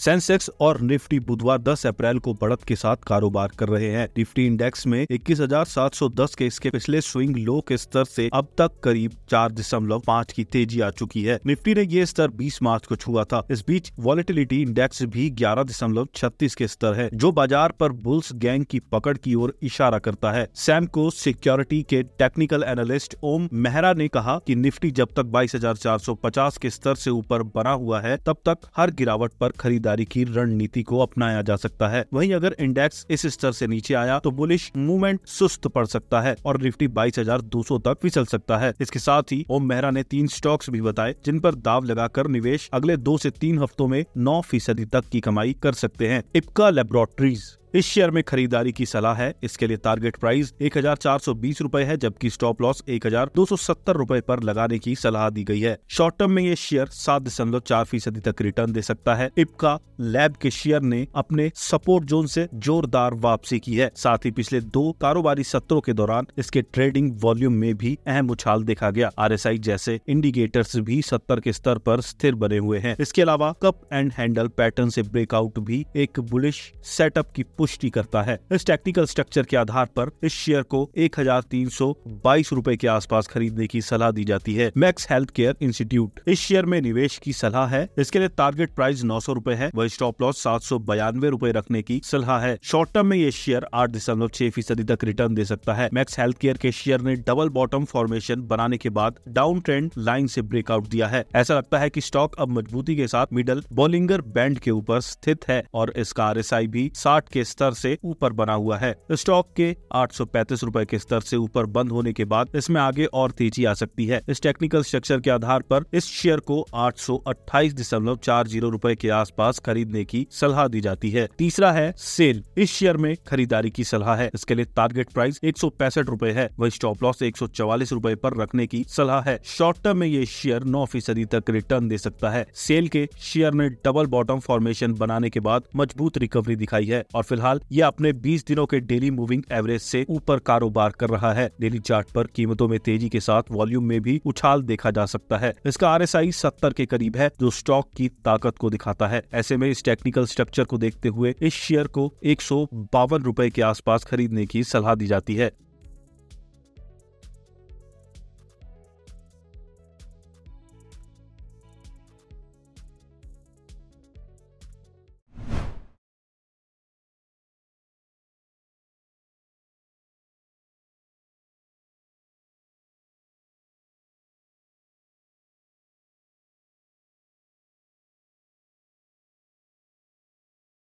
Sensex और Nifty बुधवार 10 अप्रैल को बढ़त के साथ कारोबार कर रहे हैं। निफ्टी इंडेक्स में 21,710 के इसके पिछले स्विंग लो के स्तर से अब तक करीब 4.5 की तेजी आ चुकी है। निफ्टी ने ये स्तर 20 मार्च को छुआ था। इस बीच वॉलेटिलिटी इंडेक्स भी 11.36 के स्तर है, जो बाजार पर बुल्स गैंग की पकड़ की ओर इशारा करता है। सैमको सिक्योरिटी के टेक्निकल एनालिस्ट ओम मेहरा ने कहा कि निफ्टी जब तक 22,450 के स्तर से ऊपर बना हुआ है, तब तक हर गिरावट पर खरीदारी की रणनीति को अपनाया जा सकता है। वहीं अगर इंडेक्स इस स्तर से नीचे आया तो बुलिश मूवमेंट सुस्त पड़ सकता है और निफ्टी 22,200 तक फिसल सकता है। इसके साथ ही ओम मेहरा ने 3 स्टॉक्स भी बताए जिन पर दाव लगाकर निवेश अगले 2 से 3 हफ्तों में 9% तक की कमाई कर सकते हैं। आईपीका लेबोरेटरीज इस शेयर में खरीदारी की सलाह है। इसके लिए टारगेट प्राइस 1,420 रुपए है, जबकि स्टॉप लॉस 1,270 रुपए पर लगाने की सलाह दी गई है। शॉर्ट टर्म में ये शेयर 7.4% तक रिटर्न दे सकता है। आईपीका लैब के शेयर ने अपने सपोर्ट जोन से जोरदार वापसी की है। साथ ही पिछले 2 कारोबारी सत्रों के दौरान इसके ट्रेडिंग वॉल्यूम में भी अहम उछाल देखा गया। RSI जैसे इंडिकेटर्स भी 70 के स्तर पर स्थिर बने हुए हैं। इसके अलावा कप एंड हैंडल पैटर्न से ब्रेकआउट भी एक बुलिश सेटअप की पुष्टि करता है। इस टेक्निकल स्ट्रक्चर के आधार पर इस शेयर को 1,322 रुपए के आसपास खरीदने की सलाह दी जाती है। मैक्स हेल्थ केयर इंस्टीट्यूट इस शेयर में निवेश की सलाह है। इसके लिए टारगेट प्राइस 900 रुपए है, वही स्टॉप लॉस 792 रुपए रखने की सलाह है। शॉर्ट टर्म में ये शेयर 8.6% तक रिटर्न दे सकता है। मैक्स हेल्थ केयर के शेयर ने डबल बॉटम फॉर्मेशन बनाने के बाद डाउन ट्रेंड लाइन से ब्रेकआउट दिया है। ऐसा लगता है कि स्टॉक अब मजबूती के साथ मिडल बॉलिंगर बैंड के ऊपर स्थित है और इसका RSI भी 60 के स्तर से ऊपर बना हुआ है। स्टॉक के 835 रुपए के स्तर से ऊपर बंद होने के बाद इसमें आगे और तेजी आ सकती है। इस टेक्निकल स्ट्रक्चर के आधार पर इस शेयर को 828.40 रुपए के आसपास खरीदने की सलाह दी जाती है। तीसरा है सेल, इस शेयर में खरीदारी की सलाह है। इसके लिए टारगेट प्राइस 165 रुपए है, वही स्टॉप लॉस 144 रुपए पर रखने की सलाह है। शॉर्ट टर्म में ये शेयर 9% तक रिटर्न दे सकता है। सेल के शेयर ने डबल बॉटम फॉर्मेशन बनाने के बाद मजबूत रिकवरी दिखाई है और फिलहाल यह अपने 20 दिनों के डेली मूविंग एवरेज से ऊपर कारोबार कर रहा है। डेली चार्ट पर कीमतों में तेजी के साथ वॉल्यूम में भी उछाल देखा जा सकता है। इसका RSI 70 के करीब है, जो स्टॉक की ताकत को दिखाता है। ऐसे में इस टेक्निकल स्ट्रक्चर को देखते हुए इस शेयर को 152 रुपए के आसपास खरीदने की सलाह दी जाती है।